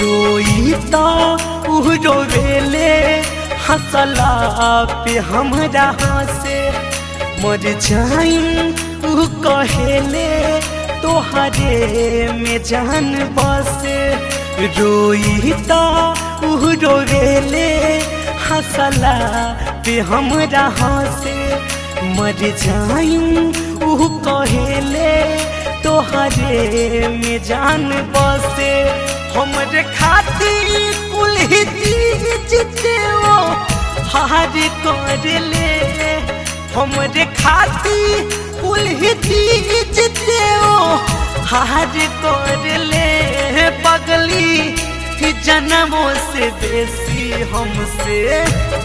जोईता उहरो वेले हसला पे हमरा से मर जाईं उ कहेले तोहरे में जान बसे। रोईता उहरो वेले हसला पे हमरा से मर जाईं उ कहेले तोहरे में जान बसे। हमरे खातिर कुल जीते हो हार कर ले, हमरे खातिर कुल जीते हो हार कर ले। पगली की जन्मों से बेसी हमसे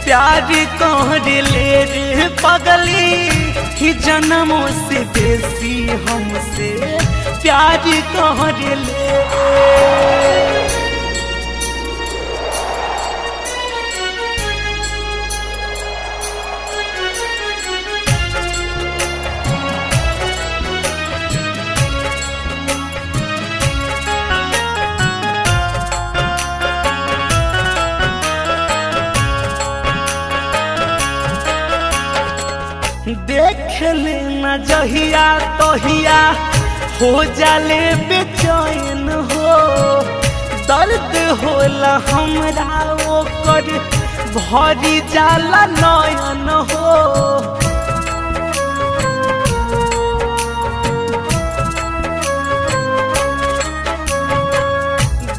प्यार कर ले रे, पगली की जन्मों से बेसी हमसे प्यार कर ले। देखले न जहिया तहिया हो जाले बेचैन हो, दर्द होला हमरा ओकर भरी जाला नयन हो।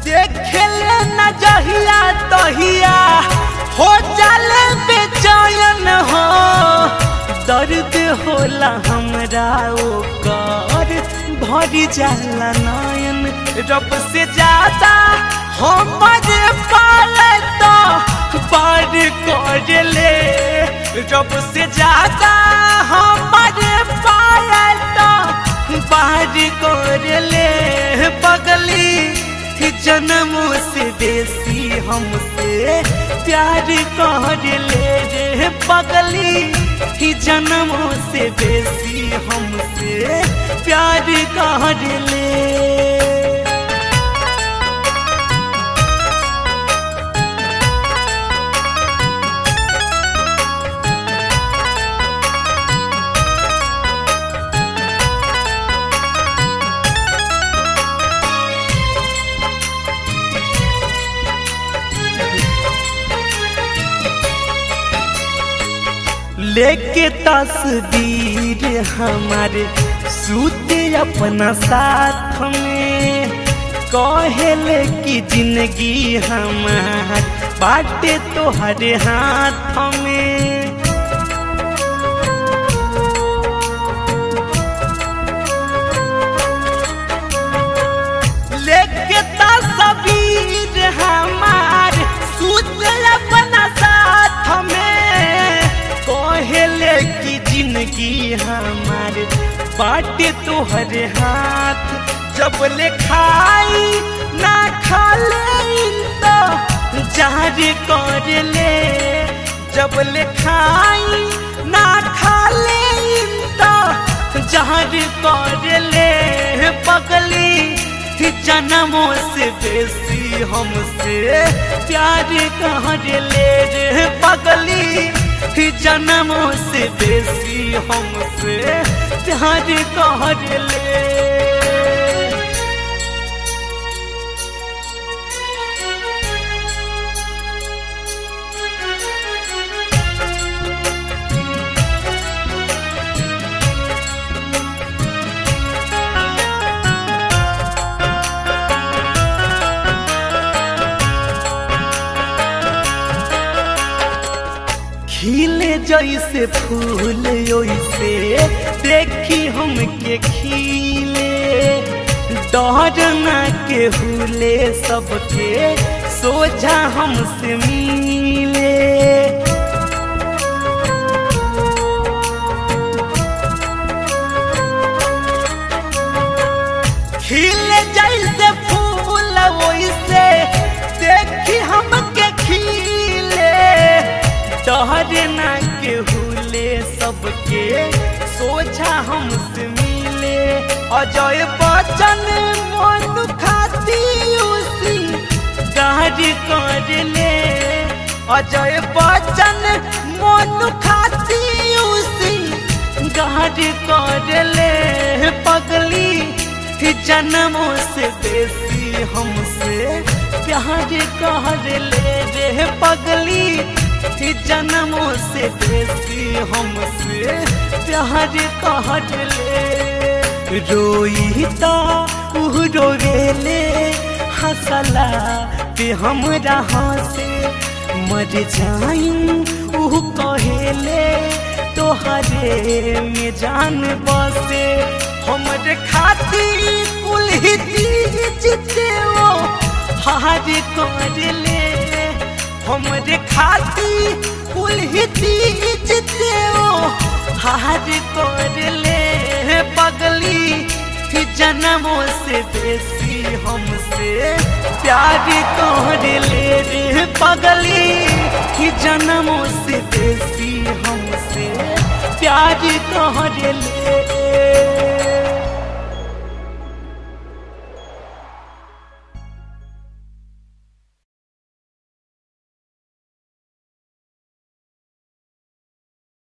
देखले न जहिया तहिया हो जाले बेचैन हो, दर्द होला हमरा ओकर भरी जाला नयन। रब से ज्यादा हमर पाले तो पार कर ले, रब से ज्यादा हमर पाले तो पार कर ले। पगली जन्मों से बेसी हमसे प्यार कर ले रे, पगली कि जन्मों से बेसी हमसे प्यार कर ले। लेके तस्वीर हमारे सूते अपना साथ में, कहले कि जिंदगी हमार बाटे तोहरे हाथ में। लेके तस्वीर हमार सूते अपना साथ में, कहले कि जिंदगी हमारे बाटे तोहरे हाथ। जब ले खाई ना खा ले तो जार कर ले, जब ले खाई ना खा ले तो जार कर ले। पगली थी जन्मों से बेसी हमसे प्यार कर ले रे, पगली जन्मों से बेसी हमसे प्यार कर ले। खिले जैसे फूल ओइसे देखी हमके खिले, डर ना केहू ले सबके सोझा हमसे मिले। खिले जैसे फूल ओइसे देखी हमके खिले, डर ना केहू ले सबके सोझा हमसे मिले। अजय बच्चन मन खाती उसी भी कर ले अजय बच्चन मोनू खासी उसी गाड़ी कर ले पगली जन्मों से बेसी हमसे प्यार कर ले रे पगली जन्मों से बेसी हमसे प्यार कर ले। रोई तो रोवेले हंसला पे हमरा हंसे मर जाइम उ कहेले तोहरे में जान बसे हमरे खातिर कुल ही जीते वो हार कर ले हमरे खातिर कुल ही जीते वो हार कर ले पगली जन्मों से बेसी हमसे प्यार कर ले रे पगली कि जन्मों से बेसी हमसे प्यार कर